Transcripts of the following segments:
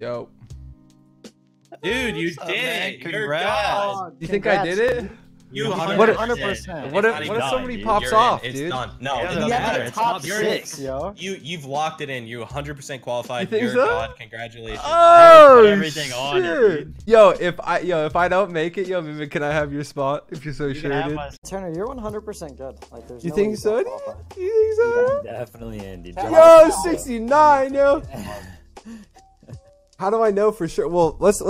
Yo. Dude, you did it. Congrats. Do you think I did it? You 100%. What if somebody pops off, dude? It's done. No, it doesn't matter. Top six, yo. You've locked it in. You 100% qualified. You're God. Congratulations. Oh, everything on it. Yo, if I don't make it, yo, maybe can I have your spot if you're so sure? Turner, you're 100% good. Like, there's. You think so? You think so? Definitely, Andy. Yo, 69, yo. How do I know for sure? Well, let's.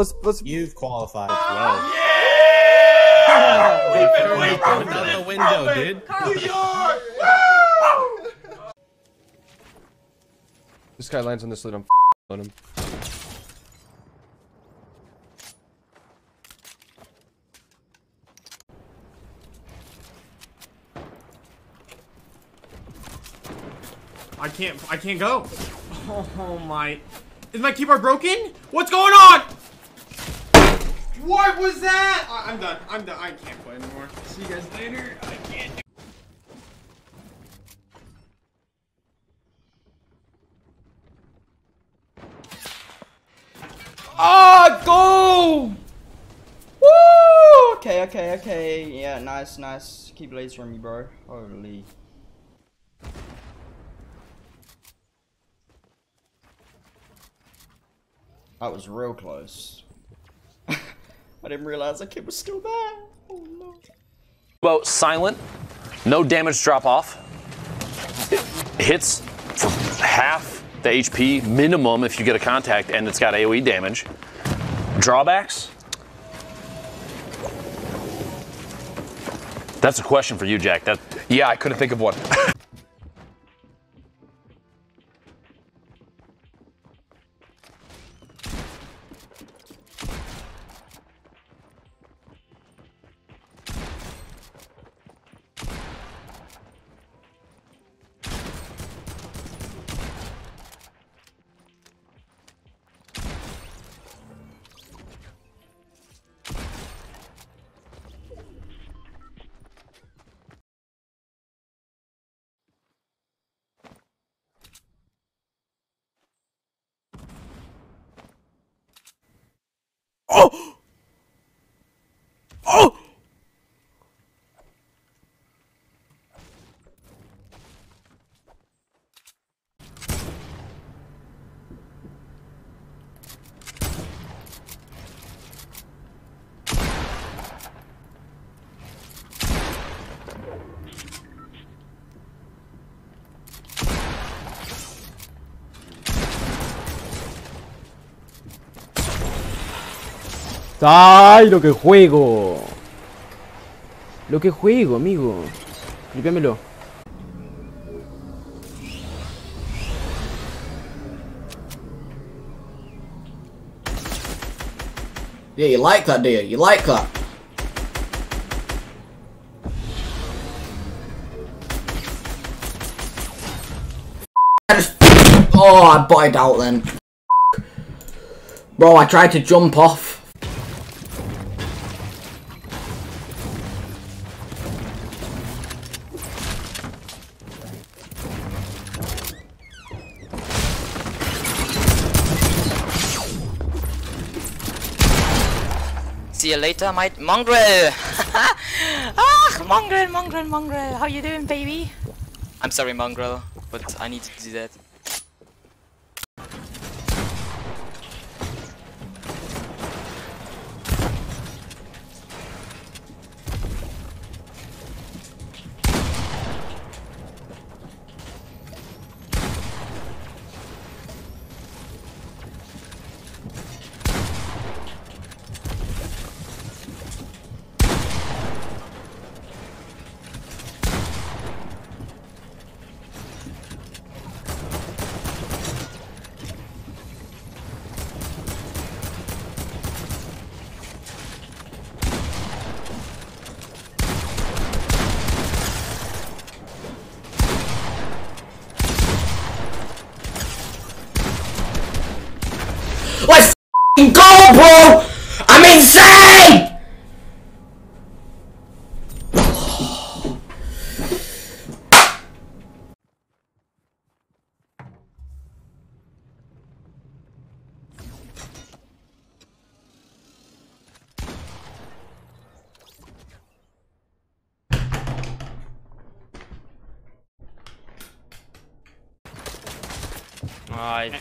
You've qualified. Well. Yeah. We've been waiting for the window, dude. New York! Woo! This guy lands on this lid. I'm on him. I can't go. Oh my! Is my keyboard broken? What's going on? What was that? I'm done. I can't play anymore. See you guys later. I can't do. Ah, go! Woo! Okay. Yeah, nice. Keep blades for me, bro. Holy. That was real close. I didn't realize that kid was still there. Oh no. Boat silent, no damage drop off. It hits for half the HP minimum if you get a contact, and it's got AoE damage. Drawbacks? That's a question for you, Jack. Yeah, I couldn't think of one. Oh! ¡Ay, lo que juego! Lo que juego, amigo. Límpiamelo. Yeah, you like that, dude. You like that. Oh, I bodied out then. Bro, I tried to jump off. See you later, mate. Mongrel! Ah, Mongrel. How you doing, baby? I'm sorry, Mongrel, but I need to do that. Let's f***ing go, bro! I'm insane!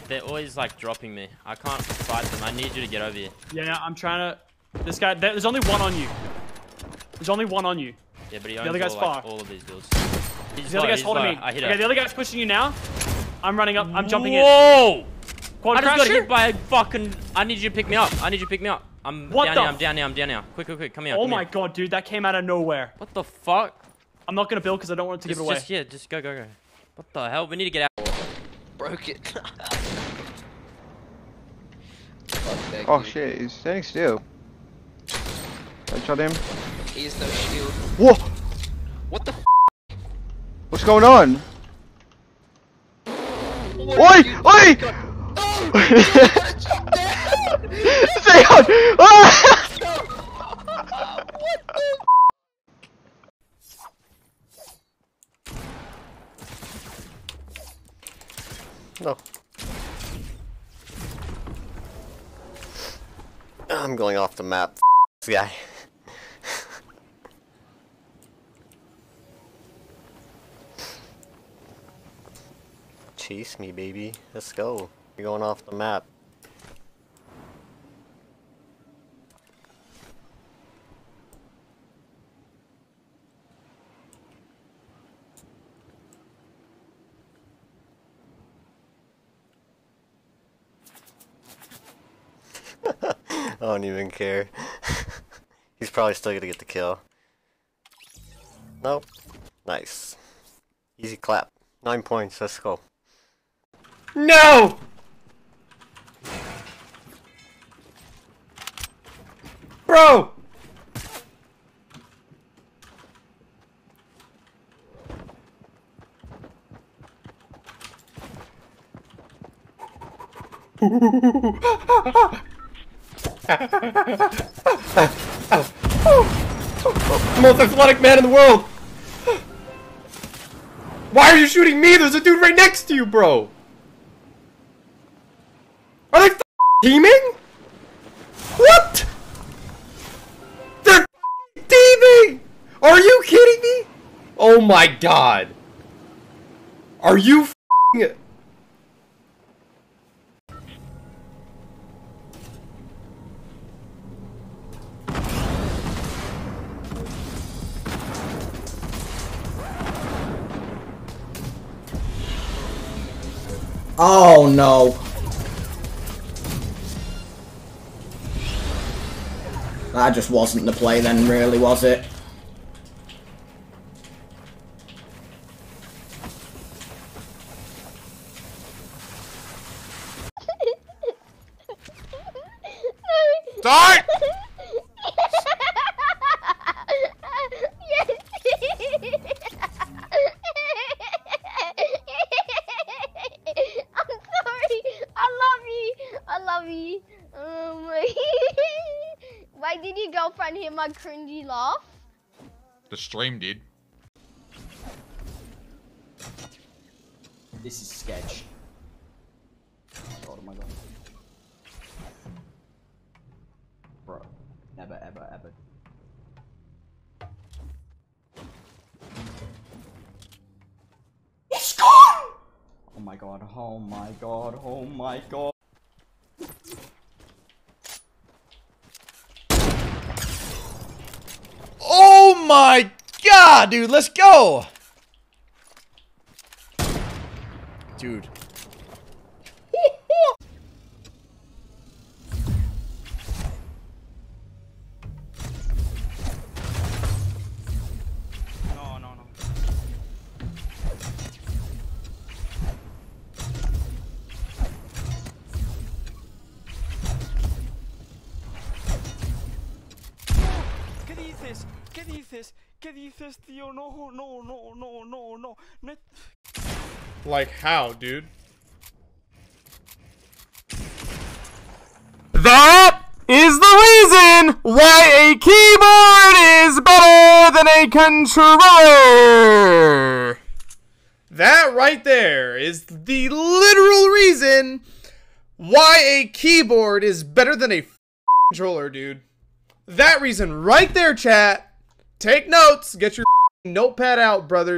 They're always like dropping me. I can't fight them. I need you to get over here. Yeah, I'm trying to. This guy. There's only one on you. There's only one on you. Yeah, but he owns all of these builds. The other guy's holding me. I hit him. Okay, the other guy's pushing you now. I'm running up. I'm jumping in. Whoa! I just got hit by a fucking. I need you to pick me up. I'm down here. I'm down here. Quick, quick, quick. Come here. Oh my god, dude. That came out of nowhere. What the fuck? I'm not gonna build because I don't want it to give it away. Yeah, just go, go, go. What the hell? We need to get out. Broke it. Oh shit, he's standing still. I shot him. He has no shield. Whoa! What the f? What's going on? Oi! Oi! Stay on! What the f? No. I'm going off the map. This guy. Chase me, baby. Let's go. You're going off the map. I don't even care. He's probably still gonna get the kill. Nope. Nice. Easy clap. 9 points. Let's go. No! Bro! The most athletic man in the world! Why are you shooting me? There's a dude right next to you, bro! Are they teaming? What? They're teaming! Are you kidding me? Oh my god. Are you Oh no. That just wasn't the play then, really, was it? Sorry! I'm sorry. I love you. Why did your girlfriend hear my cringy laugh? The stream did. This is sketch. Oh my god. Bro, never ever ever. It's gone! Oh my god, oh my god, oh my god. Oh my god, dude, let's go! Dude. No. ¿Qué dices? ¿Qué dices? ¿Qué dices, tío? No. Like how, dude? That is the reason why a keyboard is better than a controller. That right there is the literal reason why a keyboard is better than a controller, dude. That reason right there, chat. Take notes. Get your notepad out, brothers.